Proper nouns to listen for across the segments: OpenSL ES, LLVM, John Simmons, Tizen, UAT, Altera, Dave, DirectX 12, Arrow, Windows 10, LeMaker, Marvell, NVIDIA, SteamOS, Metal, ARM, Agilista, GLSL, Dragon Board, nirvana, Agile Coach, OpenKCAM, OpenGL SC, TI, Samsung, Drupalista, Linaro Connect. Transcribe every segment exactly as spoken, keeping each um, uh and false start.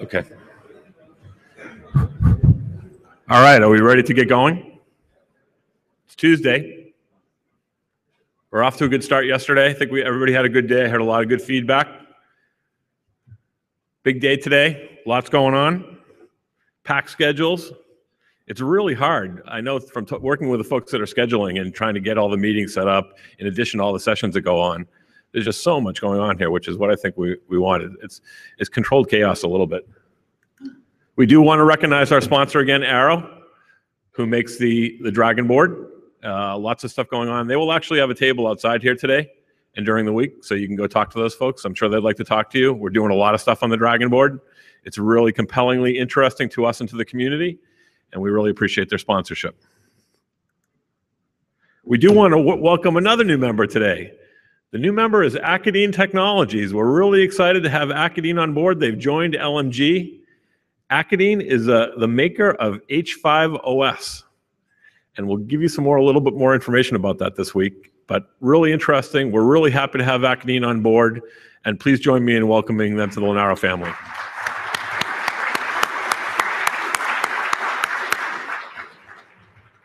Okay. All right, are we ready to get going? It's Tuesday. We're off to a good start yesterday. I think we everybody had a good day. I heard a lot of good feedback. Big day today, lots going on. Packed schedules. It's really hard. I know from t working with the folks that are scheduling and trying to get all the meetings set up, in addition to all the sessions that go on, there's just so much going on here, which is what I think we, we wanted. It's, it's controlled chaos a little bit. We do want to recognize our sponsor again, Arrow, who makes the, the Dragon Board. Uh, lots of stuff going on. They will actually have a table outside here today and during the week, so you can go talk to those folks. I'm sure they'd like to talk to you. We're doing a lot of stuff on the Dragon Board. It's really compellingly interesting to us and to the community, and we really appreciate their sponsorship. We do want to w welcome another new member today. The new member is Acadine Technologies. We're really excited to have Acadine on board. They've joined L M G. Acadine is uh, the maker of H five O S, and we'll give you some more, a little bit more information about that this week, but really interesting. We're really happy to have Acadine on board, and please join me in welcoming them to the Linaro family.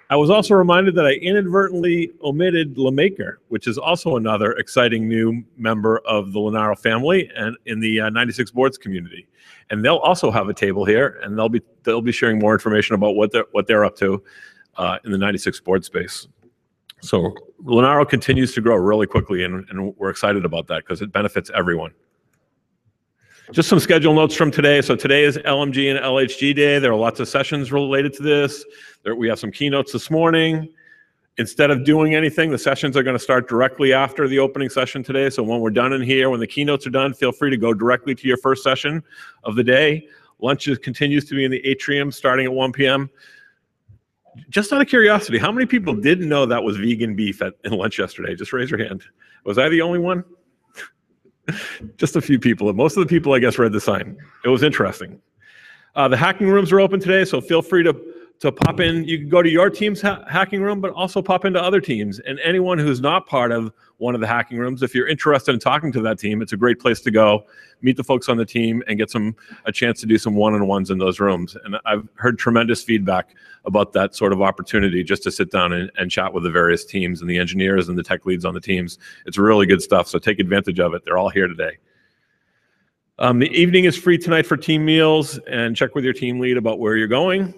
I was also reminded that I inadvertently omitted LeMaker, which is also another exciting new member of the Linaro family and in the uh, ninety-six boards community. And they'll also have a table here, and they'll be they'll be sharing more information about what they're what they're up to uh, in the ninety-six board space. So Linaro continues to grow really quickly, and, and we're excited about that because it benefits everyone. Just some schedule notes from today. So today is L M G and L H G day. There are lots of sessions related to this. There, we have some keynotes this morning. Instead of doing anything, the sessions are going to start directly after the opening session today. So when we're done in here, when the keynotes are done, feel free to go directly to your first session of the day. Lunch is, continues to be in the atrium starting at one P M Just out of curiosity, how many people didn't know that was vegan beef at, at lunch yesterday? Just raise your hand. Was I the only one? Just a few people. Most of the people, I guess, read the sign. It was interesting. Uh, the hacking rooms are open today, so feel free to, to pop in. You can go to your team's ha hacking room, but also pop into other teams. And anyone who's not part of one of the hacking rooms, if you're interested in talking to that team, it's a great place to go, meet the folks on the team, and get some a chance to do some one-on-ones in those rooms. And I've heard tremendous feedback about that sort of opportunity, just to sit down and, and chat with the various teams and the engineers and the tech leads on the teams. It's really good stuff, so take advantage of it. They're all here today. Um, the evening is free tonight for team meals, and check with your team lead about where you're going.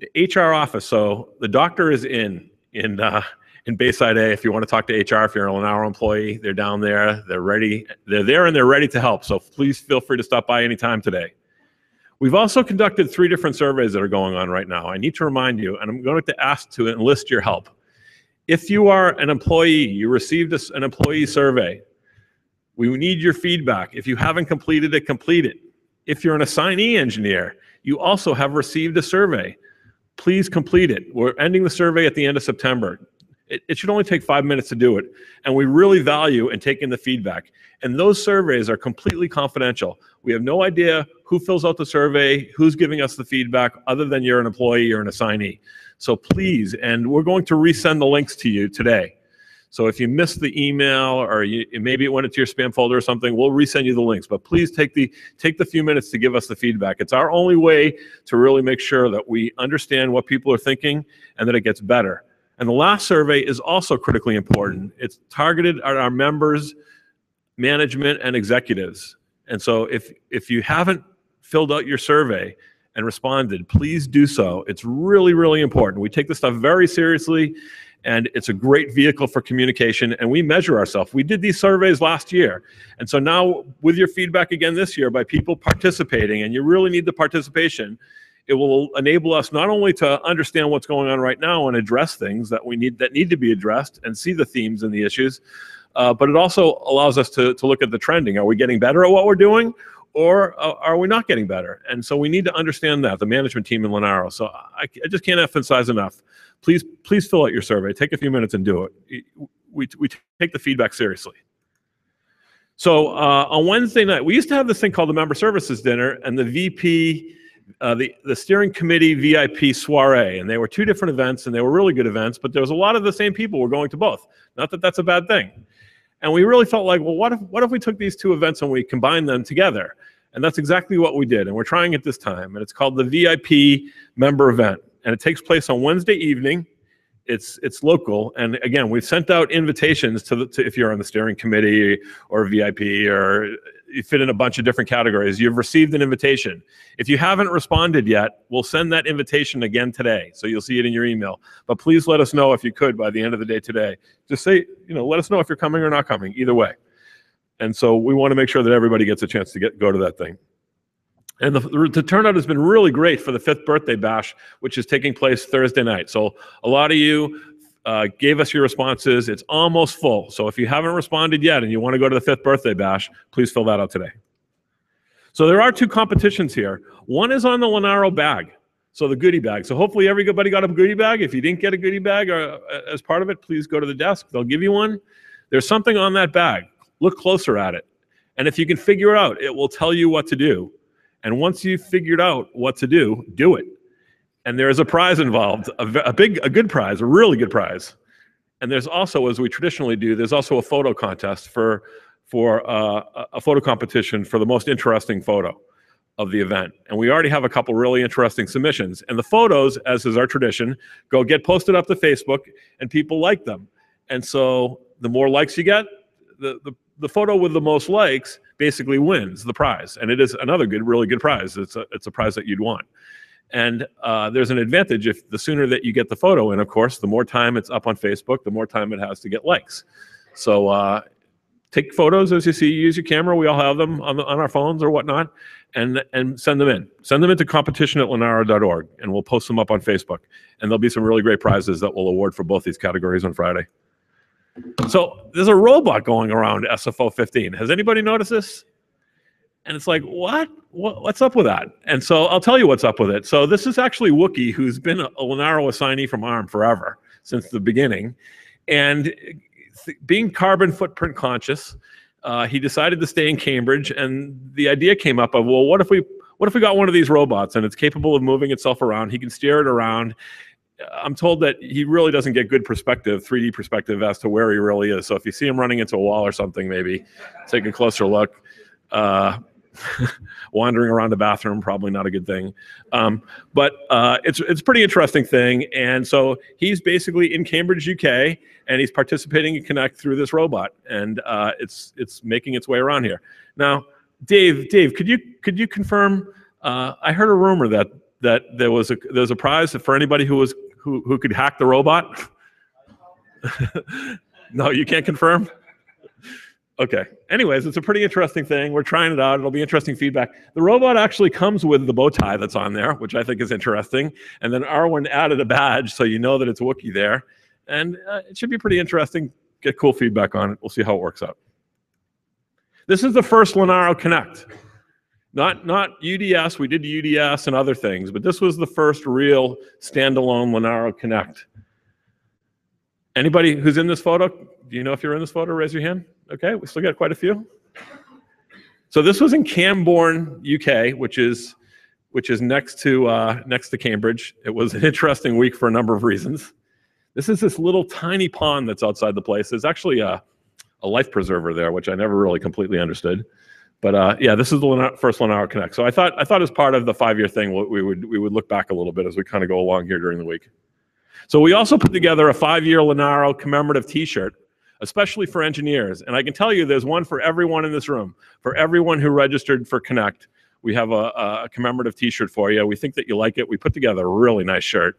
The H R office, so the doctor is in, in, uh, in Bayside A. If you want to talk to H R, if you're an Linaro employee, they're down there, they're ready, they're there and they're ready to help, so please feel free to stop by anytime today. We've also conducted three different surveys that are going on right now. I need to remind you, and I'm going to ask to enlist your help. If you are an employee, you received an employee survey, we need your feedback. If you haven't completed it, complete it. If you're an assignee engineer, you also have received a survey. Please complete it. We're ending the survey at the end of September. It, it should only take five minutes to do it, and we really value and take in the feedback. And those surveys are completely confidential. We have no idea who fills out the survey, who's giving us the feedback, other than you're an employee or an assignee. So please, and we're going to resend the links to you today. So if you missed the email, or you, maybe it went into your spam folder or something, we'll resend you the links. But please take the, take the few minutes to give us the feedback. It's our only way to really make sure that we understand what people are thinking and that it gets better. And the last survey is also critically important. It's targeted at our members, management, and executives. And so if, if you haven't filled out your survey and responded, please do so. It's really, really important. We take this stuff very seriously, and it's a great vehicle for communication, and we measure ourselves. We did these surveys last year, and so now with your feedback again this year by people participating, and you really need the participation, it will enable us not only to understand what's going on right now and address things that we need that need to be addressed and see the themes and the issues, uh, but it also allows us to, to look at the trending. Are we getting better at what we're doing, or uh, are we not getting better? And so we need to understand that, the management team in Linaro. So I, I just can't emphasize enough. Please, please fill out your survey. Take a few minutes and do it. We, we take the feedback seriously. So uh, on Wednesday night, we used to have this thing called the Member Services Dinner and the V P, Uh, the, the steering committee V I P soiree, and they were two different events, and they were really good events, but there was a lot of the same people were going to both. Not that that's a bad thing. And we really felt like, well, what if, what if we took these two events and we combined them together? And that's exactly what we did. And we're trying it this time. And it's called the V I P member event. And it takes place on Wednesday evening. It's, it's local. And again, we've sent out invitations to, the, to if you're on the steering committee or V I P, or you fit in a bunch of different categories. You've received an invitation. If you haven't responded yet, we'll send that invitation again today. So you'll see it in your email. But please let us know if you could by the end of the day today. Just say, you know, let us know if you're coming or not coming, either way. And so we want to make sure that everybody gets a chance to get, go to that thing. And the, the turnout has been really great for the fifth birthday bash, which is taking place Thursday night. So a lot of you uh, gave us your responses. It's almost full. So if you haven't responded yet and you want to go to the fifth birthday bash, please fill that out today. So there are two competitions here. One is on the Linaro bag, so the goodie bag. So hopefully everybody got a goodie bag. If you didn't get a goodie bag or, uh, as part of it, please go to the desk. They'll give you one. There's something on that bag. Look closer at it. And if you can figure it out, it will tell you what to do. And once you've figured out what to do, do it. And there is a prize involved, a, a big, a good prize, a really good prize. And there's also, as we traditionally do, there's also a photo contest for, for uh, a photo competition for the most interesting photo of the event. And we already have a couple really interesting submissions. And the photos, as is our tradition, go get posted up to Facebook and people like them. And so the more likes you get, the, the The photo with the most likes basically wins the prize. And it is another good, really good prize. It's a, it's a prize that you'd want. And uh, there's an advantage if the sooner that you get the photo in, of course, the more time it's up on Facebook, the more time it has to get likes. So uh, take photos as you see, use your camera. We all have them on, the, on our phones or whatnot, and, and send them in. Send them into competition at linaro dot org, and we'll post them up on Facebook. And there'll be some really great prizes that we'll award for both these categories on Friday. So there's a robot going around S F O fifteen. Has anybody noticed this? And it's like, what? what? What's up with that? And so I'll tell you what's up with it. So this is actually Wookiee, who's been a Linaro assignee from ARM forever, since the beginning. And being carbon footprint conscious, uh, he decided to stay in Cambridge. And the idea came up of, well, what if we, what if we got one of these robots and it's capable of moving itself around? He can steer it around. I'm told that he really doesn't get good perspective, three D perspective, as to where he really is. So if you see him running into a wall or something, maybe take a closer look. Uh, wandering around the bathroom, probably not a good thing. Um, but uh, it's, it's a pretty interesting thing. And so he's basically in Cambridge, U K, and he's participating in Connect through this robot. And uh, it's, it's making its way around here. Now, Dave, Dave, could you, could you confirm? Uh, I heard a rumor that, that there, was a, there was a prize for anybody who was Who, who could hack the robot? No, you can't confirm? Okay. Anyways, it's a pretty interesting thing. We're trying it out. It'll be interesting feedback. The robot actually comes with the bow tie that's on there, which I think is interesting. And then Arwen added a badge, so you know that it's Wookiee there. And uh, it should be pretty interesting. Get cool feedback on it. We'll see how it works out. This is the first Linaro Connect. Not, not U D S, we did U D S and other things, but this was the first real standalone Linaro Connect. Anybody who's in this photo, do you know if you're in this photo? Raise your hand. Okay, we still got quite a few. So this was in Camborne, U K, which is, which is next to, uh, next to Cambridge. It was an interesting week for a number of reasons. This is this little tiny pond that's outside the place. There's actually a, a life preserver there, which I never really completely understood. But uh, yeah, this is the first Linaro Connect. So I thought, I thought as part of the five-year thing, we would, we would look back a little bit as we kind of go along here during the week. So we also put together a five-year Linaro commemorative T-shirt, especially for engineers. And I can tell you there's one for everyone in this room. For everyone who registered for Connect, we have a, a commemorative T-shirt for you. We think that you like it. We put together a really nice shirt.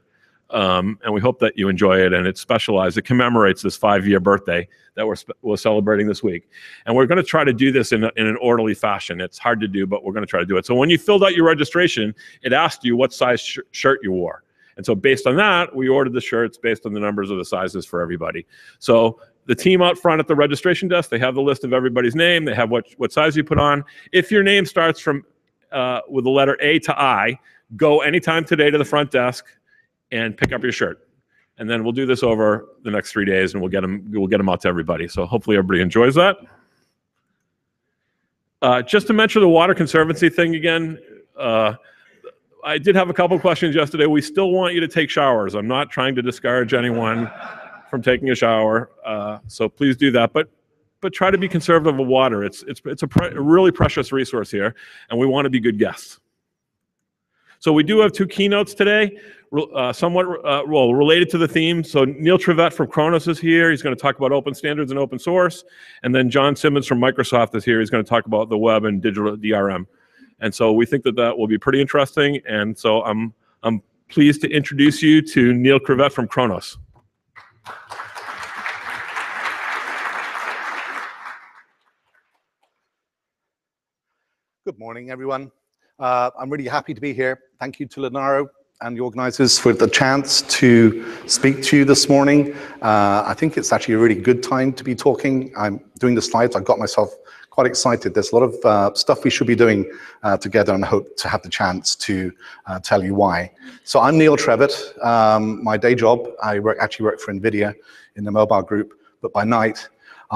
Um, and we hope that you enjoy it, and it's specialized. It commemorates this five-year birthday that we're, we're celebrating this week. And we're going to try to do this in, a, in an orderly fashion. It's hard to do, but we're going to try to do it. So when you filled out your registration, it asked you what size sh shirt you wore. And so based on that, we ordered the shirts based on the numbers of the sizes for everybody. So the team out front at the registration desk, they have the list of everybody's name. They have what, what size you put on. If your name starts from uh, with the letter A to I, go anytime today to the front desk and pick up your shirt. And then we'll do this over the next three days, and we'll get them, we'll get them out to everybody. So hopefully everybody enjoys that. Uh, just to mention the water conservancy thing again, uh, I did have a couple questions yesterday. We still want you to take showers. I'm not trying to discourage anyone from taking a shower, uh, so please do that. But but try to be conservative of water. It's, it's, it's a, pre a really precious resource here, and we want to be good guests. So we do have two keynotes today, uh, somewhat uh, well, related to the theme. So Neil Trevett from Khronos is here. He's going to talk about open standards and open source. And then John Simmons from Microsoft is here. He's going to talk about the web and digital D R M. And so we think that that will be pretty interesting. And so I'm, I'm pleased to introduce you to Neil Trevett from Khronos. Good morning, everyone. Uh, I'm really happy to be here. Thank you to Linaro and the organizers for the chance to speak to you this morning. Uh, I think it's actually a really good time to be talking. I'm doing the slides. I've got myself quite excited. There's a lot of uh, stuff we should be doing uh, together, and I hope to have the chance to uh, tell you why. So I'm Neil Trevett. Um, my day job, I work, actually work for NVIDIA in the mobile group, but by night,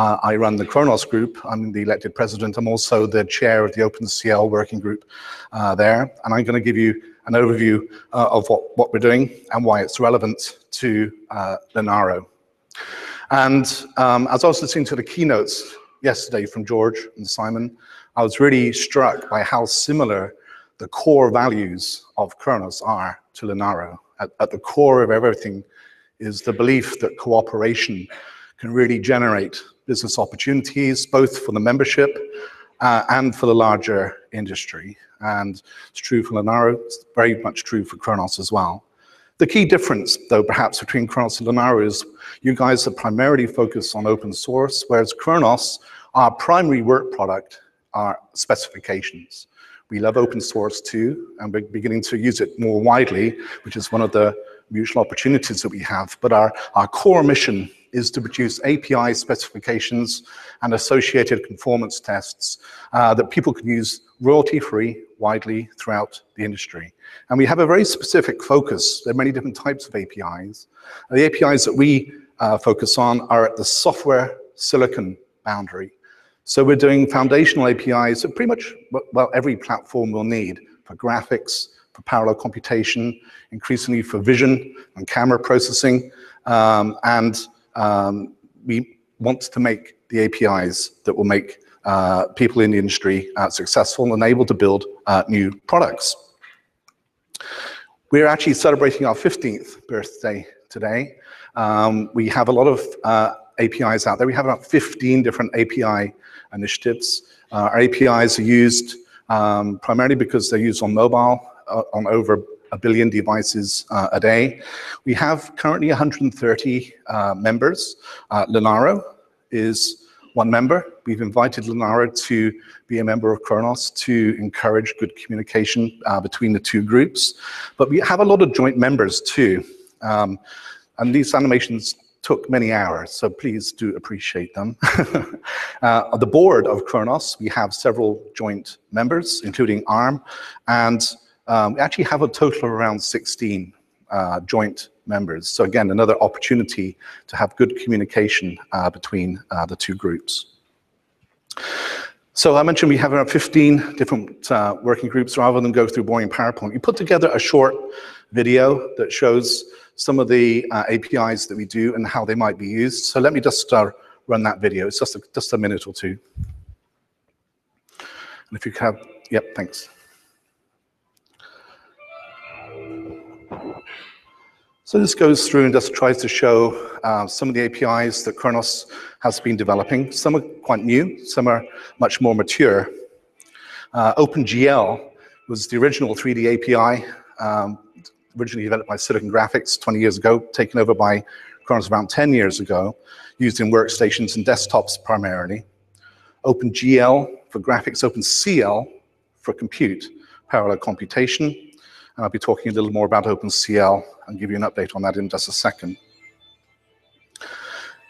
Uh, I run the Khronos group. I'm the elected president. I'm also the chair of the OpenCL working group uh, there. And I'm going to give you an overview uh, of what, what we're doing and why it's relevant to uh, Linaro. And um, as I was listening to the keynotes yesterday from George and Simon, I was really struck by how similar the core values of Khronos are to Linaro. At, at the core of everything is the belief that cooperation can really generate business opportunities, both for the membership uh, and for the larger industry. And it's true for Linaro, it's very much true for Khronos as well. The key difference, though, perhaps between Khronos and Linaro is you guys are primarily focused on open source, whereas Khronos, our primary work product are specifications. We love open source too, and we're beginning to use it more widely, which is one of the mutual opportunities that we have. But our, our core mission is to produce A P I specifications and associated conformance tests uh, that people can use royalty-free widely throughout the industry. And we have a very specific focus. There are many different types of A P Is. The A P Is that we uh, focus on are at the software silicon boundary. So we're doing foundational A P Is that pretty much, well, every platform will need for graphics, for parallel computation, increasingly for vision and camera processing, um, and Um, we want to make the A P Is that will make uh, people in the industry uh, successful and able to build uh, new products. We're actually celebrating our fifteenth birthday today. Um, we have a lot of uh, A P Is out there. We have about fifteen different A P I initiatives. Uh, our A P Is are used um, primarily because they're used on mobile, uh, on over a billion devices uh, a day. We have currently one hundred thirty uh, members. Uh, Linaro is one member. We've invited Linaro to be a member of Khronos to encourage good communication uh, between the two groups. But we have a lot of joint members too. Um, and these animations took many hours, so please do appreciate them. uh, on the board of Khronos, we have several joint members, including ARM, and Um, we actually have a total of around sixteen uh, joint members. So again, another opportunity to have good communication uh, between uh, the two groups. So I mentioned we have around fifteen different uh, working groups. Rather than go through boring PowerPoint, we put together a short video that shows some of the uh, A P Is that we do and how they might be used. So let me just uh, run that video. It's just a, just a minute or two. And if you have, yep, thanks. So this goes through and just tries to show uh, some of the A P Is that Khronos has been developing. Some are quite new, some are much more mature. Uh, OpenGL was the original three D A P I, um, originally developed by Silicon Graphics twenty years ago, taken over by Khronos around ten years ago, used in workstations and desktops primarily. OpenGL for graphics, OpenCL for compute, parallel computation. And I'll be talking a little more about OpenCL and give you an update on that in just a second.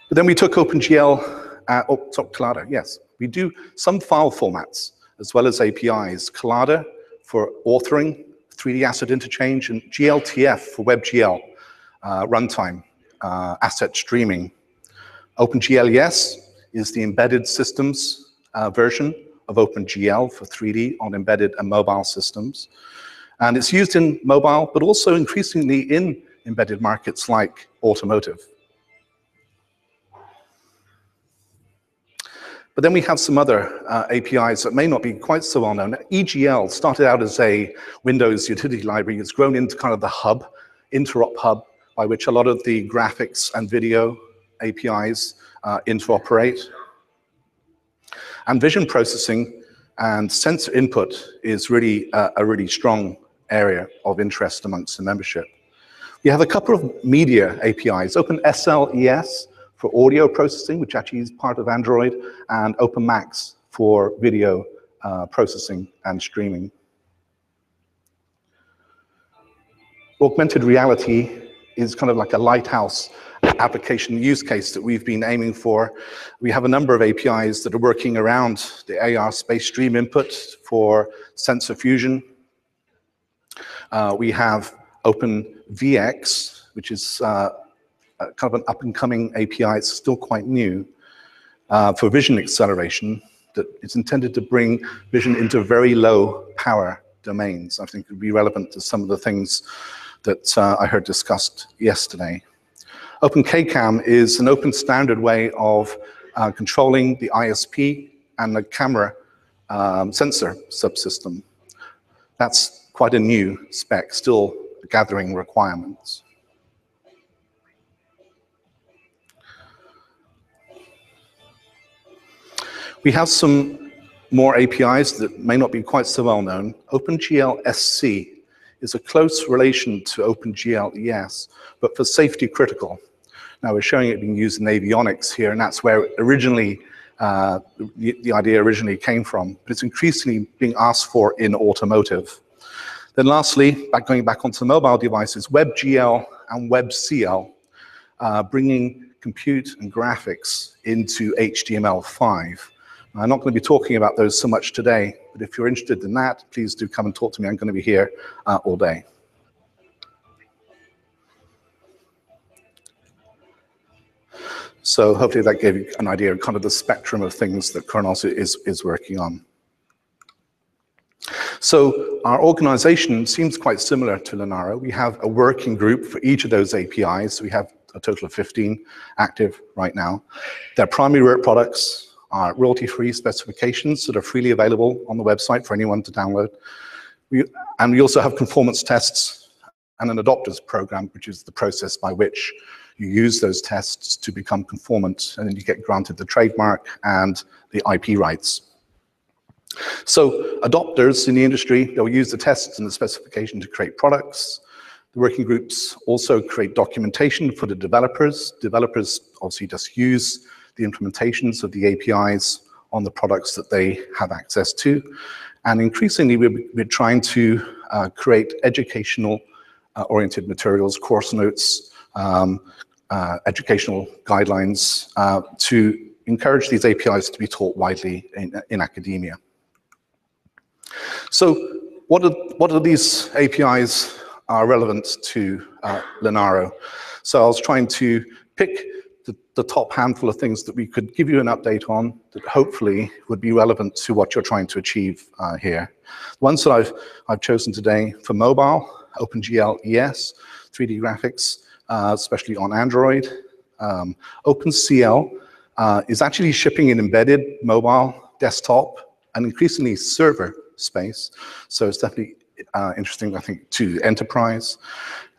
But then we took OpenGL, uh, oh, sorry, Collada, yes. We do some file formats as well as A P Is. Collada for authoring, three D asset interchange, and G L T F for WebGL, uh, runtime, uh, asset streaming. OpenGL E S is the embedded systems uh, version of OpenGL for three D on embedded and mobile systems. And it's used in mobile, but also increasingly in embedded markets like automotive. But then we have some other uh, A P Is that may not be quite so well known. E G L started out as a Windows utility library. It's grown into kind of the hub, interop hub, by which a lot of the graphics and video A P Is uh, interoperate. And vision processing and sensor input is really uh, a really strong area of interest amongst the membership. We have a couple of media A P Is, OpenSL E S for audio processing, which actually is part of Android, and OpenMax for video uh, processing and streaming. Augmented reality is kind of like a lighthouse application use case that we've been aiming for. We have a number of A P Is that are working around the A R space stream input for sensor fusion. Uh, we have OpenVX, which is uh, kind of an up-and-coming A P I. It's still quite new uh, for vision acceleration. That it's intended to bring vision into very low power domains. I think it would be relevant to some of the things that uh, I heard discussed yesterday. OpenKCam is an open standard way of uh, controlling the I S P and the camera um, sensor subsystem. That's quite a new spec, still gathering requirements. We have some more A P Is that may not be quite so well known. OpenGL S C is a close relation to OpenGL E S, but for safety critical. Now we're showing it being used in avionics here, and that's where originally uh, the, the idea originally came from, but it's increasingly being asked for in automotive. Then lastly, back, going back onto mobile devices, WebGL and WebCL, uh, bringing compute and graphics into H T M L five. I'm not going to be talking about those so much today, but if you're interested in that, please do come and talk to me. I'm going to be here uh, all day. So hopefully that gave you an idea of kind of the spectrum of things that Khronos is, is working on. So our organization seems quite similar to Linaro. We have a working group for each of those A P Is. We have a total of fifteen active right now. Their primary work products are royalty-free specifications that are freely available on the website for anyone to download. We, and we also have conformance tests and an adopters program, which is the process by which you use those tests to become conformant, and then you get granted the trademark and the I P rights. So adopters in the industry, they'll use the tests and the specification to create products. The working groups also create documentation for the developers. Developers obviously just use the implementations of the A P Is on the products that they have access to. And increasingly, we're, we're trying to uh, create educational-oriented uh, materials, course notes, um, uh, educational guidelines uh, to encourage these A P Is to be taught widely in, in academia. So what are, what are these A P Is are relevant to uh, Linaro? So I was trying to pick The, the top handful of things that we could give you an update on that hopefully would be relevant to what you're trying to achieve uh, here. The ones that I've, I've chosen today for mobile, OpenGL E S, three D graphics, uh, especially on Android. Um, OpenCL uh, is actually shipping in embedded mobile, desktop, and increasingly server space. So it's definitely uh, interesting, I think, to enterprise.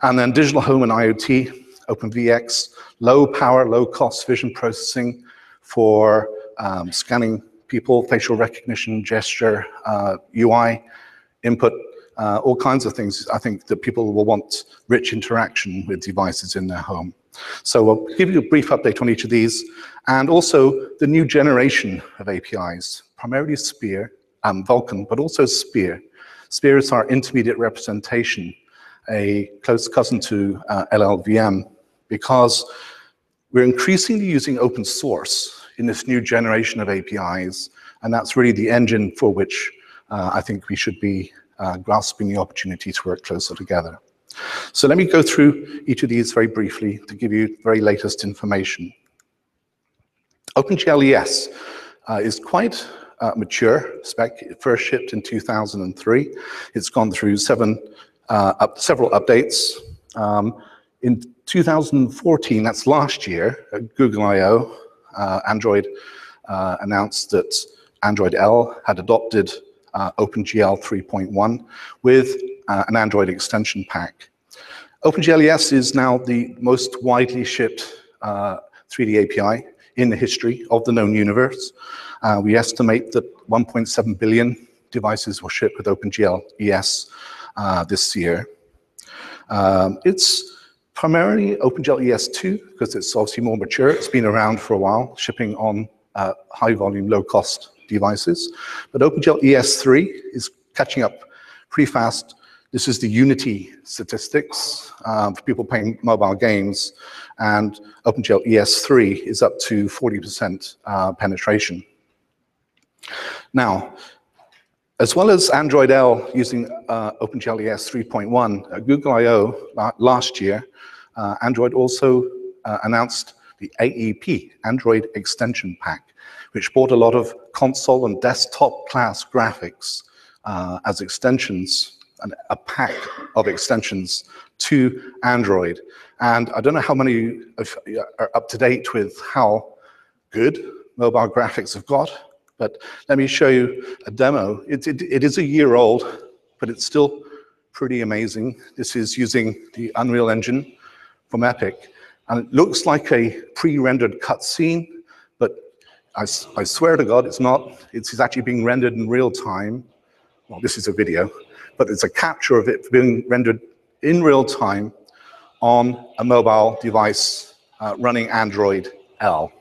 And then digital home and IoT. OpenVX, low power, low cost vision processing for um, scanning people, facial recognition, gesture, uh, U I input, uh, all kinds of things. I think that people will want rich interaction with devices in their home. So we'll give you a brief update on each of these, and also the new generation of A P Is, primarily SPIR, um, Vulkan, but also SPIR. SPIR is our intermediate representation, a close cousin to uh, L L V M, because we're increasingly using open source in this new generation of A P Is, and that's really the engine for which uh, I think we should be uh, grasping the opportunity to work closer together. So let me go through each of these very briefly to give you the very latest information. OpenGL E S uh, is quite uh, mature spec. It first shipped in two thousand three. It's gone through seven Uh, up, several updates. Um, in two thousand fourteen, that's last year, at Google I O, uh, Android uh, announced that Android L had adopted uh, OpenGL three point one with uh, an Android extension pack. OpenGL E S is now the most widely shipped uh, three D A P I in the history of the known universe. Uh, we estimate that one point seven billion devices were shipped with OpenGL E S uh, this year. Um, it's primarily OpenGL E S two, because it's obviously more mature. It's been around for a while, shipping on uh, high-volume, low-cost devices. But OpenGL E S three is catching up pretty fast. This is the Unity statistics um, for people playing mobile games, and OpenGL E S three is up to forty percent uh, penetration. Now, as well as Android L using uh, OpenGL E S three point one, at Google I O uh, last year, uh, Android also uh, announced the A E P, Android Extension Pack, which brought a lot of console and desktop class graphics uh, as extensions, and a pack of extensions to Android. And I don't know how many of you are up to date with how good mobile graphics have got, but let me show you a demo. It, it, it is a year old, but it's still pretty amazing. This is using the Unreal Engine from Epic, and it looks like a pre-rendered cutscene, but I, I swear to God it's not. It's actually being rendered in real time. Well, this is a video, but it's a capture of it being rendered in real time on a mobile device uh, running Android L.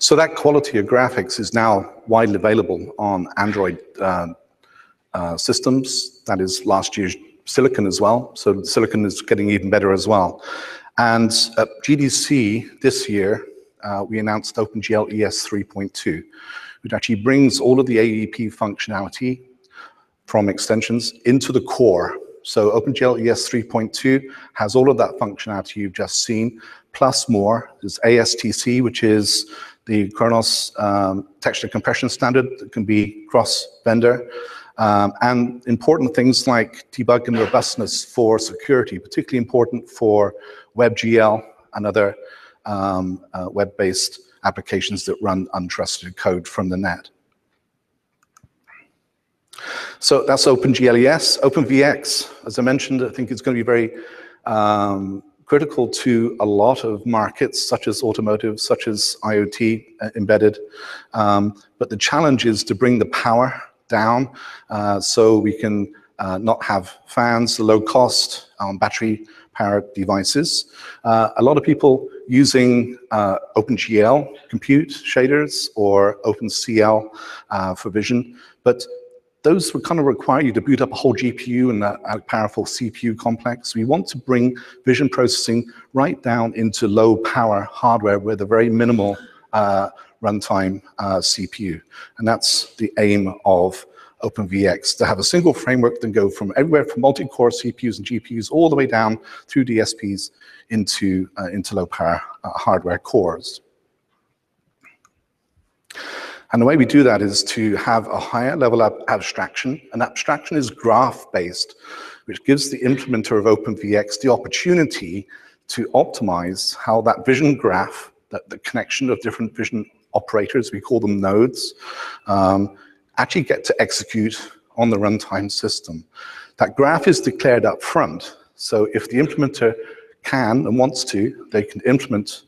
So that quality of graphics is now widely available on Android uh, uh, systems. That is last year's Silicon as well. So Silicon is getting even better as well. And at G D C this year, uh, we announced OpenGL E S three point two, which actually brings all of the A E P functionality from extensions into the core. So OpenGL E S three point two has all of that functionality you've just seen, plus more. There's A S T C, which is the Khronos um, texture compression standard that can be cross-vendor, um, and important things like debug and robustness for security, particularly important for WebGL and other um, uh, web-based applications that run untrusted code from the net. So that's OpenGL E S. OpenVX, as I mentioned, I think it's going to be very um, critical to a lot of markets, such as automotive, such as IoT uh, embedded. Um, but the challenge is to bring the power down uh, so we can uh, not have fans, the low cost on um, battery-powered devices. Uh, a lot of people using uh, OpenGL compute shaders or OpenCL uh, for vision, but those would kind of require you to boot up a whole G P U and a, a powerful C P U complex. We want to bring vision processing right down into low-power hardware with a very minimal uh, runtime uh, C P U. And that's the aim of OpenVX, to have a single framework that go from everywhere from multi-core C P Us and G P Us all the way down through D S Ps into, uh, into low-power uh, hardware cores. And the way we do that is to have a higher level of abstraction, and abstraction is graph-based, which gives the implementer of OpenVX the opportunity to optimize how that vision graph, that the connection of different vision operators, we call them nodes, um, actually get to execute on the runtime system. That graph is declared up front. So if the implementer can and wants to, they can implement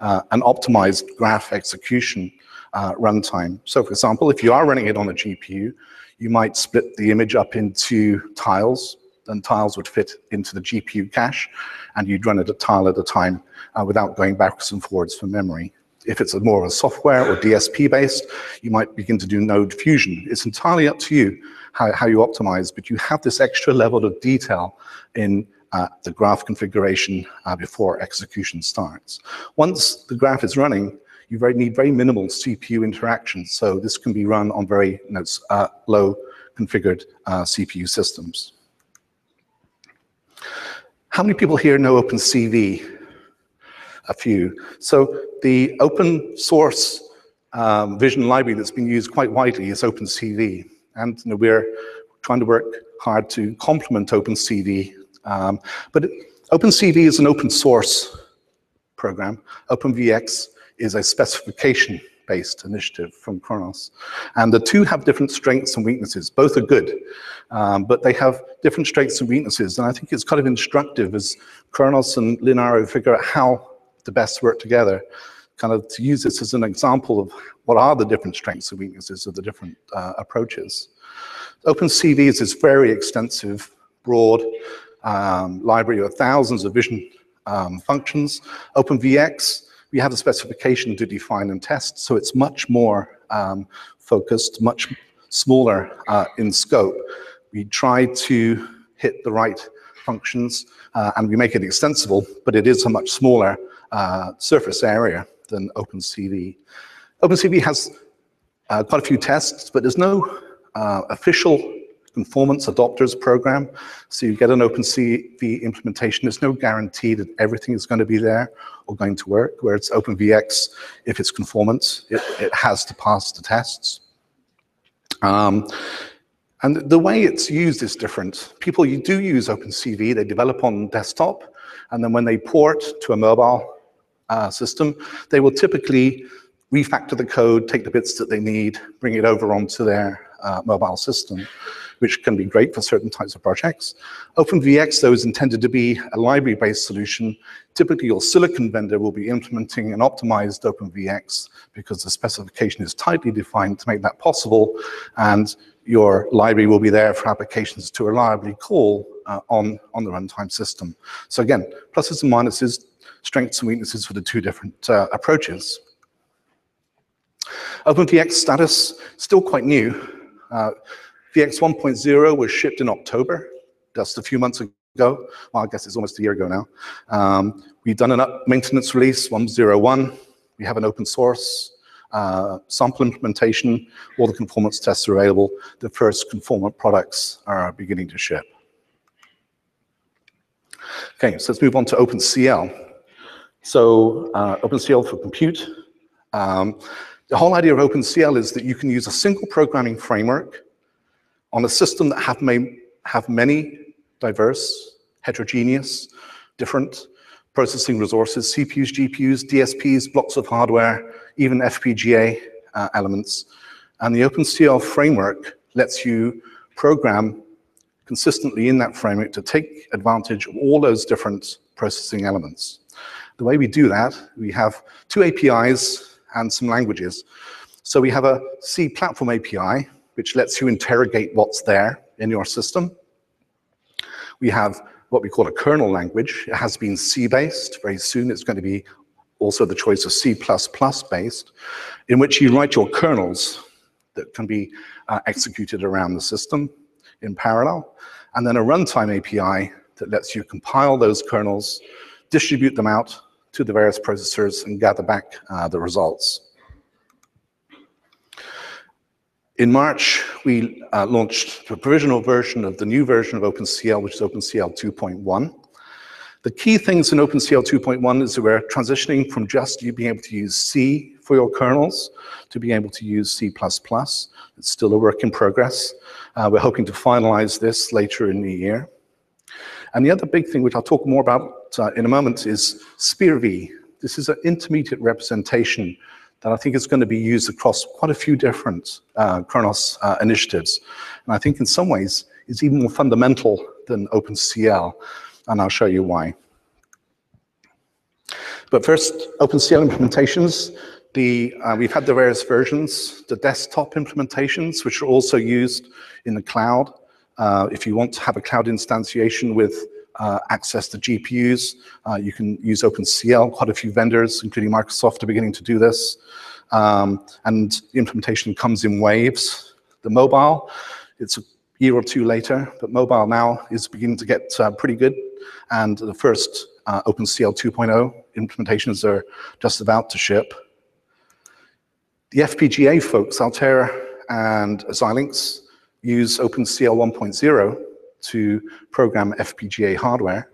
uh, an optimized graph execution uh, runtime. So for example, if you are running it on a G P U, you might split the image up into tiles, and tiles would fit into the G P U cache, and you'd run it a tile at a time uh, without going backwards and forwards for memory. If it's a more of a software or D S P based, you might begin to do node fusion. It's entirely up to you how, how you optimize, but you have this extra level of detail in uh, the graph configuration uh, before execution starts. Once the graph is running, you very, need very minimal C P U interactions, so this can be run on very you know, uh, low configured uh, C P U systems. How many people here know OpenCV? A few. So the open source um, vision library that's been used quite widely is OpenCV, and you know, we're trying to work hard to complement OpenCV. Um, but OpenCV is an open source program. OpenVX is a specification-based initiative from Khronos, and the two have different strengths and weaknesses. Both are good, um, but they have different strengths and weaknesses, and I think it's kind of instructive as Khronos and Linaro figure out how the best work together, kind of to use this as an example of what are the different strengths and weaknesses of the different uh, approaches. OpenCV is this very extensive, broad um, library of thousands of vision um, functions. OpenVX, we have a specification to define and test, so it's much more um, focused, much smaller uh, in scope. We try to hit the right functions uh, and we make it extensible, but it is a much smaller Uh, surface area than OpenCV. OpenCV has uh, quite a few tests, but there's no uh, official conformance adopters program, so you get an OpenCV implementation, there's no guarantee that everything is going to be there or going to work, where it's OpenVX, if it's conformance, it, it has to pass the tests. Um, and the way it's used is different. People you do use OpenCV, they develop on desktop, and then when they port to a mobile Uh, system, they will typically refactor the code, take the bits that they need, bring it over onto their uh, mobile system, which can be great for certain types of projects. OpenVX, though, is intended to be a library-based solution. Typically, your silicon vendor will be implementing an optimized OpenVX because the specification is tightly defined to make that possible, and your library will be there for applications to reliably call uh, on, on the runtime system. So again, pluses and minuses, strengths and weaknesses for the two different uh, approaches. OpenVX status, still quite new. Uh, V X one point zero was shipped in October, just a few months ago. Well, I guess it's almost a year ago now. Um, we've done an up maintenance release, one point zero one. We have an open source uh, sample implementation. All the conformance tests are available. The first conformant products are beginning to ship. Okay, so let's move on to OpenCL. So uh, OpenCL for compute. Um, the whole idea of OpenCL is that you can use a single programming framework on a system that have, may, have many diverse, heterogeneous, different processing resources, C P Us, G P Us, D S Ps, blocks of hardware, even F P G A uh, elements. And the OpenCL framework lets you program consistently in that framework to take advantage of all those different processing elements. The way we do that, we have two A P Is and some languages. So we have a C platform A P I, which lets you interrogate what's there in your system. We have what we call a kernel language. It has been C-based. Very soon it's going to be also the choice of C plus plus based, in which you write your kernels that can be uh, executed around the system in parallel. And then a runtime A P I that lets you compile those kernels, distribute them out to the various processors, and gather back uh, the results. In March, we uh, launched a provisional version of the new version of OpenCL, which is OpenCL two point one. The key things in OpenCL two point one is that we're transitioning from just you being able to use C for your kernels to being able to use C plus plus. It's still a work in progress. Uh, we're hoping to finalize this later in the year. And the other big thing, which I'll talk more about uh, in a moment, is SPIR-V. This is an intermediate representation that I think is going to be used across quite a few different uh, Khronos uh, initiatives. And I think in some ways it's even more fundamental than OpenCL, and I'll show you why. But first, OpenCL implementations. The, uh, we've had the various versions, the desktop implementations, which are also used in the cloud. Uh, if you want to have a cloud instantiation with uh, access to G P Us, uh, you can use OpenCL. Quite a few vendors, including Microsoft, are beginning to do this. Um, and the implementation comes in waves. The mobile, it's a year or two later, but mobile now is beginning to get uh, pretty good. And the first uh, OpenCL two point oh implementations are just about to ship. The F P G A folks, Altera and Xilinx, use OpenCL one point oh to program F P G A hardware,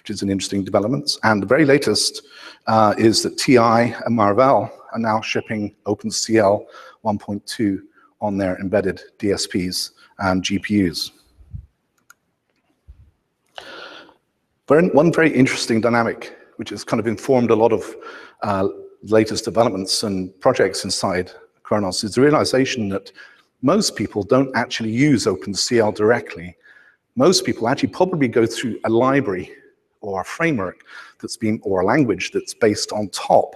which is an interesting development. And the very latest uh, is that T I and Marvell are now shipping OpenCL one point two on their embedded D S Ps and G P Us. One very interesting dynamic, which has kind of informed a lot of uh, latest developments and projects inside Khronos, is the realization that most people don't actually use OpenCL directly. Most people actually probably go through a library or a framework that's been, or a language that's based on top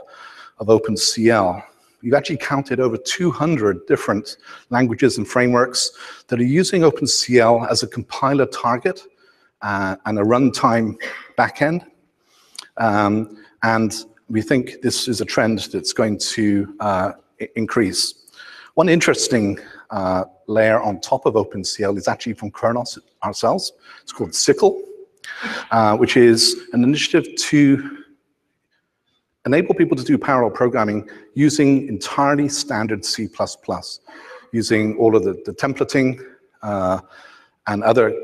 of OpenCL. We've actually counted over two hundred different languages and frameworks that are using OpenCL as a compiler target uh, and a runtime backend. Um, and we think this is a trend that's going to uh, increase. One interesting uh, layer on top of OpenCL is actually from Khronos ourselves. It's called Sickle, uh, which is an initiative to enable people to do parallel programming using entirely standard C plus plus, using all of the, the templating uh, and other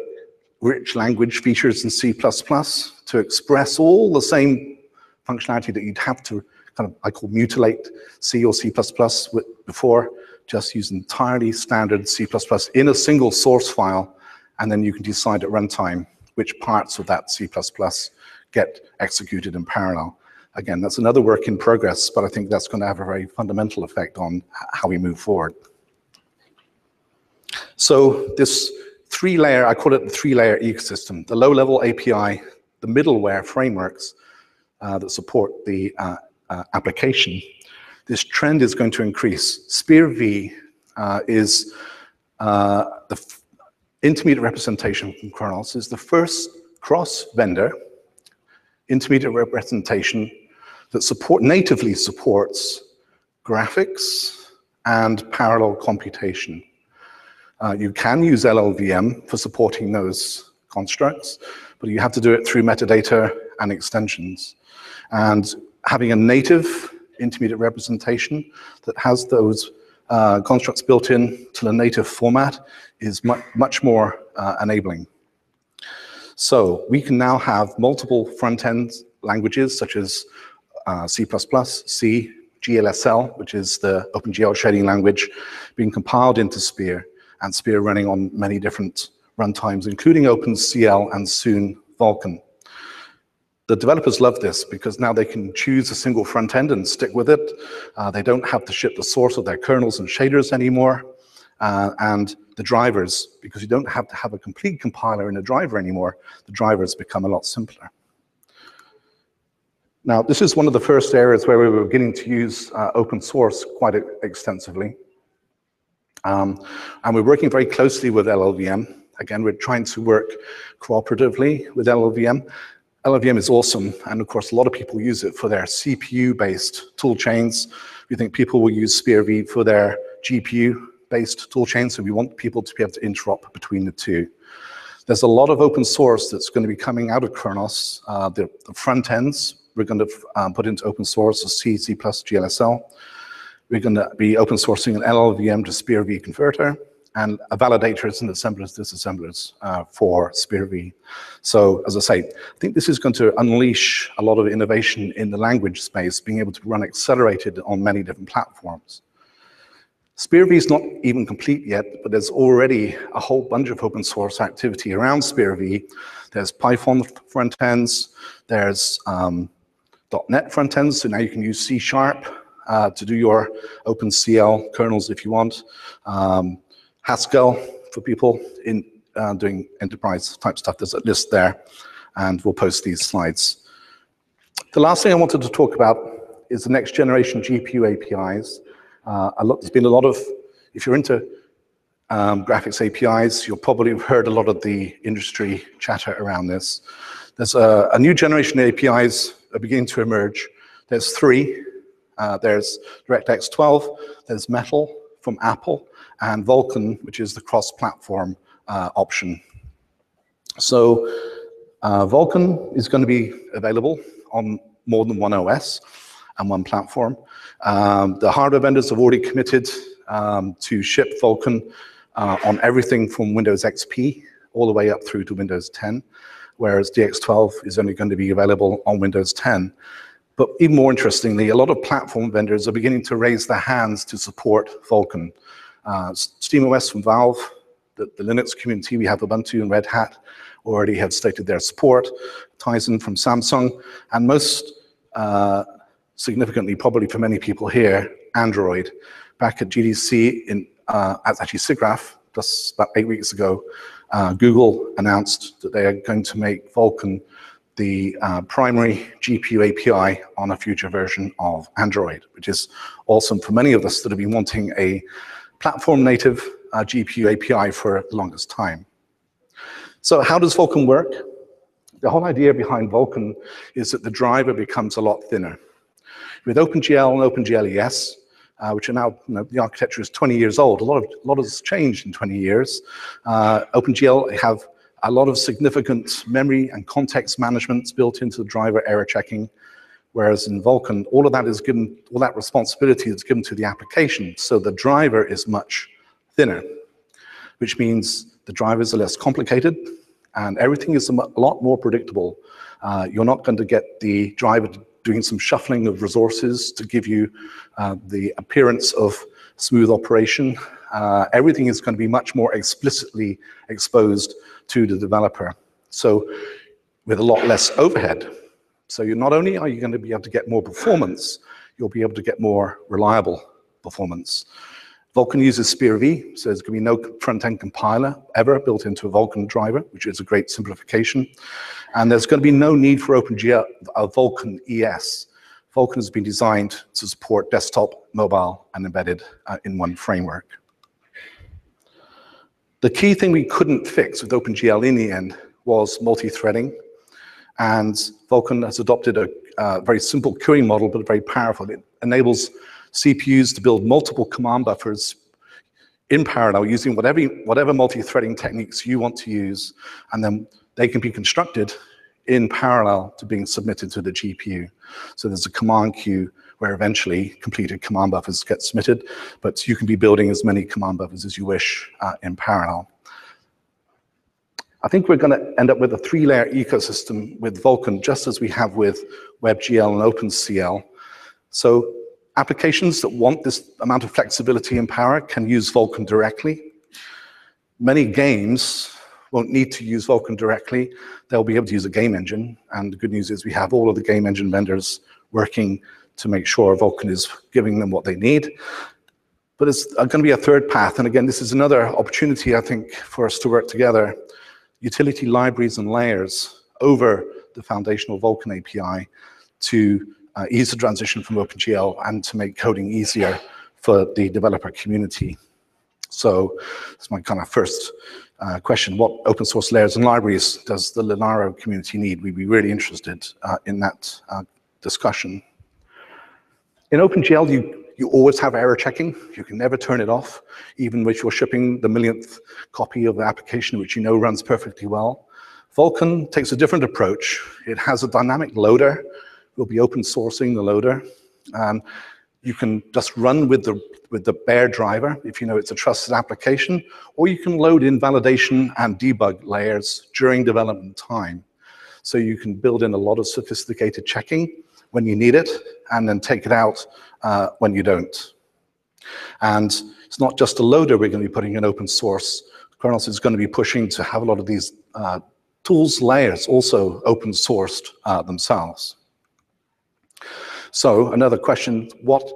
rich language features in C plus plus to express all the same functionality that you'd have to kind of, I call mutilate C or C plus plus with before, just use entirely standard C plus plus in a single source file, and then you can decide at runtime which parts of that C plus plus get executed in parallel. Again, that's another work in progress, but I think that's going to have a very fundamental effect on how we move forward. So this three-layer, I call it the three-layer ecosystem, the low-level A P I, the middleware frameworks, Uh, that support the uh, uh, application. This trend is going to increase. SPIR-V uh, is uh, the f intermediate representation from Khronos, is the first cross-vendor intermediate representation that support natively supports graphics and parallel computation. Uh, you can use L L V M for supporting those constructs, but you have to do it through metadata and extensions. And having a native intermediate representation that has those uh, constructs built in to the native format is mu much more uh, enabling. So we can now have multiple front-end languages such as uh, C plus plus, C, G L S L, which is the OpenGL shading language, being compiled into SPIR, and SPIR running on many different runtimes, including OpenCL and soon Vulkan. The developers love this because now they can choose a single front end and stick with it. Uh, they don't have to ship the source of their kernels and shaders anymore. Uh, and the drivers, because you don't have to have a complete compiler and a driver anymore, the drivers become a lot simpler. Now, this is one of the first areas where we were beginning to use uh, open source quite extensively. Um, and we're working very closely with L L V M. Again, we're trying to work cooperatively with L L V M. L L V M is awesome, and of course a lot of people use it for their C P U-based tool chains. We think people will use SPIR-V for their G P U-based tool chains, so we want people to be able to interop between the two. There's a lot of open source that's going to be coming out of Khronos. Uh, the, the front ends, we're going to um, put into open source, so C, C plus plus, G L S L. We're going to be open sourcing an L L V M to SPIR-V converter, and validators and assemblers, disassemblers uh, for SPIR-V. So, as I say, I think this is going to unleash a lot of innovation in the language space, being able to run accelerated on many different platforms. SPIR-V is not even complete yet, but there's already a whole bunch of open source activity around SPIR-V. There's Python front ends, there's um, .NET front ends, so now you can use C sharp uh, to do your OpenCL kernels if you want. Um, Haskell for people in uh, doing enterprise type stuff. There's a list there, and we'll post these slides. The last thing I wanted to talk about is the next generation G P U A P Is. Uh, a lot, there's been a lot of, if you're into um, graphics A P Is, you'll probably have heard a lot of the industry chatter around this. There's a, a new generation of A P Is are beginning to emerge. There's three. Uh, there's DirectX twelve, there's Metal from Apple, and Vulkan, which is the cross-platform uh, option. So uh, Vulkan is going to be available on more than one O S and one platform. Um, the hardware vendors have already committed um, to ship Vulkan uh, on everything from Windows X P all the way up through to Windows ten, whereas D X twelve is only going to be available on Windows ten. But even more interestingly, a lot of platform vendors are beginning to raise their hands to support Vulkan. Uh, SteamOS from Valve, the, the Linux community, we have Ubuntu and Red Hat already have stated their support, Tizen from Samsung, and most uh, significantly, probably for many people here, Android. Back at G D C, in, uh, actually SIGGRAPH, just about eight weeks ago, uh, Google announced that they are going to make Vulkan the uh, primary G P U A P I on a future version of Android, which is awesome for many of us that have been wanting a platform-native uh, G P U A P I for the longest time. So how does Vulkan work? The whole idea behind Vulkan is that the driver becomes a lot thinner. With OpenGL and OpenGL E S, uh, which are now, you know, the architecture is twenty years old, a lot, of, a lot has changed in twenty years. Uh, OpenGL have a lot of significant memory and context management built into the driver error checking, whereas in Vulkan, all of that is given, all that responsibility is given to the application, so the driver is much thinner, which means the drivers are less complicated, and everything is a lot more predictable. Uh, you're not going to get the driver doing some shuffling of resources to give you uh, the appearance of smooth operation. Uh, everything is going to be much more explicitly exposed to the developer, so with a lot less overhead. So you're not only are you going to be able to get more performance, you'll be able to get more reliable performance. Vulkan uses SPIR-V, so there's going to be no front-end compiler ever built into a Vulkan driver, which is a great simplification. And there's going to be no need for OpenGL uh, Vulkan E S. Vulkan has been designed to support desktop, mobile, and embedded uh, in one framework. The key thing we couldn't fix with OpenGL in the end was multi-threading. And Vulkan has adopted a uh, very simple queuing model, but very powerful. It enables C P Us to build multiple command buffers in parallel using whatever, whatever multi-threading techniques you want to use, and then they can be constructed in parallel to being submitted to the G P U. So there's a command queue where eventually completed command buffers get submitted, but you can be building as many command buffers as you wish uh, in parallel. I think we're going to end up with a three-layer ecosystem with Vulkan, just as we have with WebGL and OpenCL. So applications that want this amount of flexibility and power can use Vulkan directly. Many games won't need to use Vulkan directly. They'll be able to use a game engine, and the good news is we have all of the game engine vendors working to make sure Vulkan is giving them what they need. But it's going to be a third path, and again, this is another opportunity, I think, for us to work together. Utility libraries and layers over the foundational Vulkan A P I to uh, ease the transition from OpenGL and to make coding easier for the developer community. So that's my kind of first uh, question. What open source layers and libraries does the Linaro community need? We'd be really interested uh, in that uh, discussion. In OpenGL, you, you always have error checking. You can never turn it off, even if you're shipping the millionth copy of the application, which you know runs perfectly well. Vulkan takes a different approach. It has a dynamic loader. We'll be open sourcing the loader. Um, you can just run with the, with the bare driver if you know it's a trusted application, or you can load in validation and debug layers during development time. So you can build in a lot of sophisticated checking when you need it, and then take it out uh, when you don't. And it's not just a loader we're going to be putting in open source. Khronos is going to be pushing to have a lot of these uh, tools layers also open sourced uh, themselves. So another question, what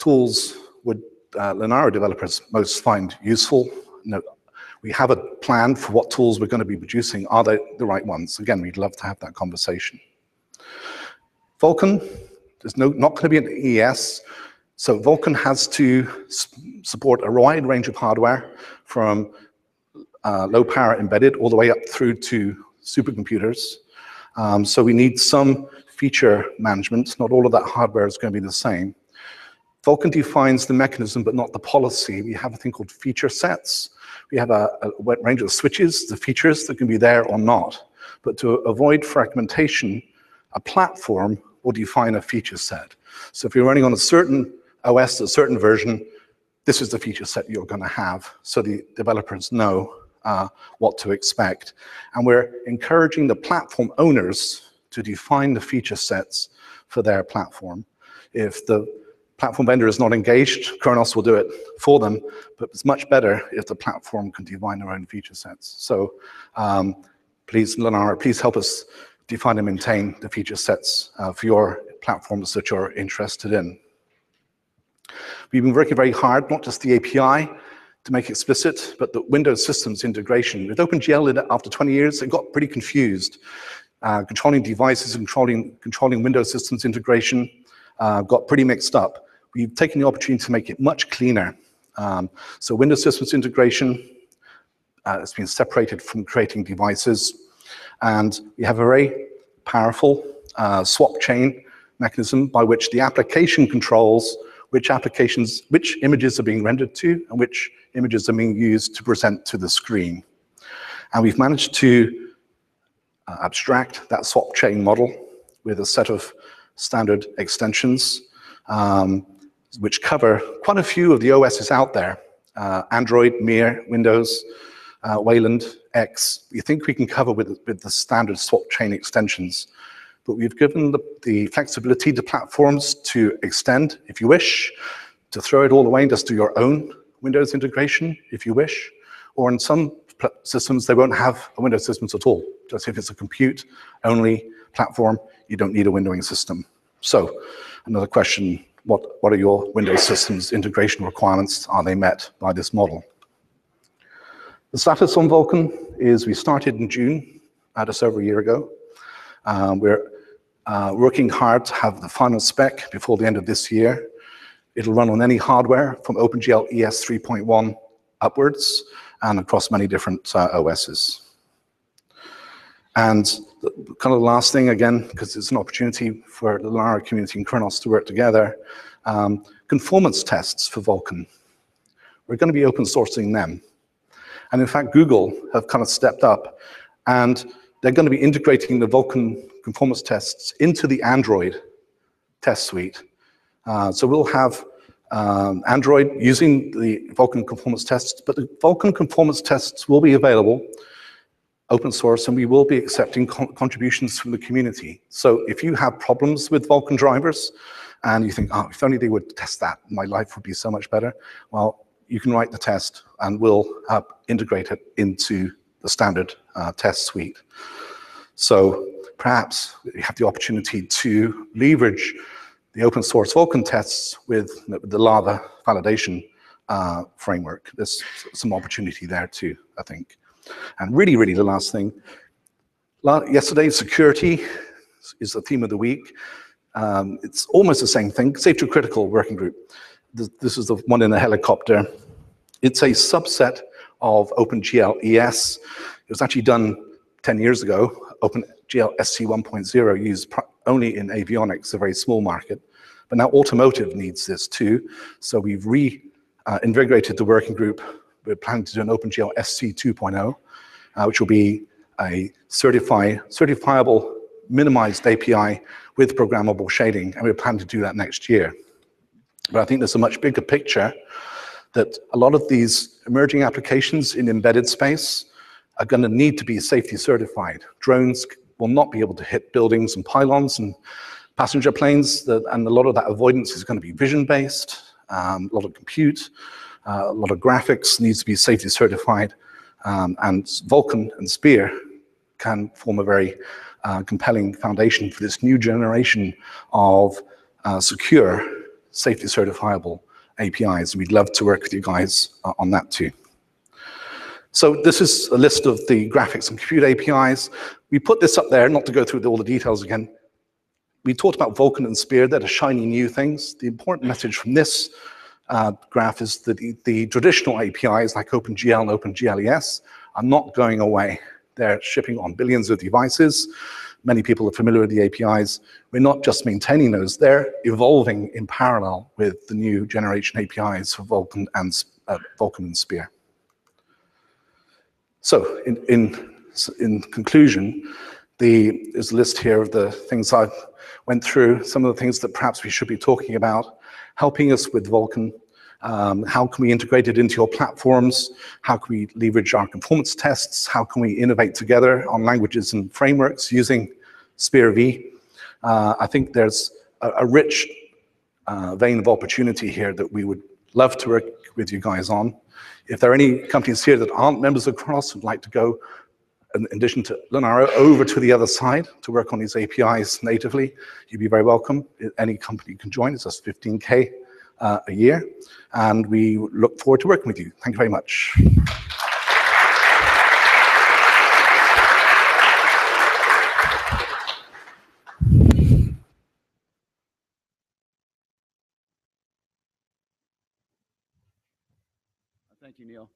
tools would uh, Linaro developers most find useful. No, we have a plan for what tools we're going to be producing. Are they the right ones? Again, we'd love to have that conversation. Vulkan, there's no, not going to be an E S. So Vulkan has to support a wide range of hardware from uh, low power embedded all the way up through to supercomputers. Um, so we need some feature management. Not all of that hardware is going to be the same. Vulkan defines the mechanism, but not the policy. We have a thing called feature sets. We have a, a range of switches, the features that can be there or not. But to avoid fragmentation, a platform will define a feature set. So if you're running on a certain O S, a certain version, this is the feature set you're going to have, so the developers know uh, what to expect. And we're encouraging the platform owners to define the feature sets for their platform. If the platform vendor is not engaged, Khronos will do it for them, but it's much better if the platform can define their own feature sets. So um, please, Linaro, please help us define and maintain the feature sets uh, for your platforms that you're interested in. We've been working very hard, not just the A P I to make explicit, but the Windows systems integration. With OpenGL, after twenty years, it got pretty confused. Uh, controlling devices, controlling, controlling Windows systems integration uh, got pretty mixed up. We've taken the opportunity to make it much cleaner. Um, so Windows systems integration uh, has been separated from creating devices. And we have a very powerful uh, swap chain mechanism by which the application controls which applications, which images are being rendered to and which images are being used to present to the screen. And we've managed to uh, abstract that swap chain model with a set of standard extensions, um, which cover quite a few of the O Ss out there. Uh, Android, Mir, Windows, Uh, Wayland, X, we think we can cover with, with the standard swap chain extensions. But we've given the, the flexibility to platforms to extend if you wish, to throw it all away and just do your own Windows integration if you wish. Or in some systems, they won't have a Windows systems at all. Just if it's a compute-only platform, you don't need a windowing system. So another question, what, what are your Windows systems integration requirements? Are they met by this model? The status on Vulkan is we started in June, uh, just over a year ago. Um, we're uh, working hard to have the final spec before the end of this year. It'll run on any hardware from OpenGL E S three point one upwards and across many different uh, O Ss. And the, kind of the last thing, again, because it's an opportunity for the Linaro community and Khronos to work together, um, conformance tests for Vulkan. We're going to be open sourcing them. And in fact, Google have kind of stepped up, and they're going to be integrating the Vulkan conformance tests into the Android test suite. Uh, so we'll have um, Android using the Vulkan conformance tests, but the Vulkan conformance tests will be available, open source, and we will be accepting con contributions from the community. So if you have problems with Vulkan drivers, and you think, oh, if only they would test that, my life would be so much better, well, you can write the test, and we'll uh, integrate it into the standard uh, test suite. So perhaps we have the opportunity to leverage the open source Vulkan tests with the Lava validation uh, framework. There's some opportunity there too, I think. And really, really the last thing, yesterday, security is the theme of the week. Um, it's almost the same thing, safety critical working group. This is the one in the helicopter. It's a subset of OpenGL E S. It was actually done ten years ago. OpenGL S C one point zero used only in avionics, a very small market. But now automotive needs this too. So we've reinvigorated uh, the working group. We're planning to do an OpenGL S C two point oh, uh, which will be a certify, certifiable minimized A P I with programmable shading. And we're planning to do that next year. But I think there's a much bigger picture that a lot of these emerging applications in embedded space are going to need to be safety certified. Drones will not be able to hit buildings and pylons and passenger planes, and a lot of that avoidance is going to be vision-based, um, a lot of compute, uh, a lot of graphics needs to be safety certified, um, and Vulkan and SPIR can form a very uh, compelling foundation for this new generation of uh, secure safely certifiable A P Is. We'd love to work with you guys uh, on that too. So this is a list of the graphics and compute A P Is. We put this up there, not to go through all the details again. We talked about Vulkan and SPIR, they're the shiny new things. The important message from this uh, graph is that the, the traditional A P Is like OpenGL and OpenGL E S are not going away. They're shipping on billions of devices. Many people are familiar with the A P Is. We're not just maintaining those, they're evolving in parallel with the new generation A P Is for Vulkan and, uh, Vulkan and SPIR. So in, in, in conclusion, the, there's a list here of the things I've went through, some of the things that perhaps we should be talking about, helping us with Vulkan, um, how can we integrate it into your platforms, how can we leverage our conformance tests, how can we innovate together on languages and frameworks using SPIR-V. Uh, I think there's a, a rich uh, vein of opportunity here that we would love to work with you guys on. If there are any companies here that aren't members of Khronos who'd like to go, in addition to Linaro, over to the other side to work on these A P Is natively, you'd be very welcome. Any company you can join, it's just fifteen K uh, a year, and we look forward to working with you. Thank you very much. Thank you, Neil.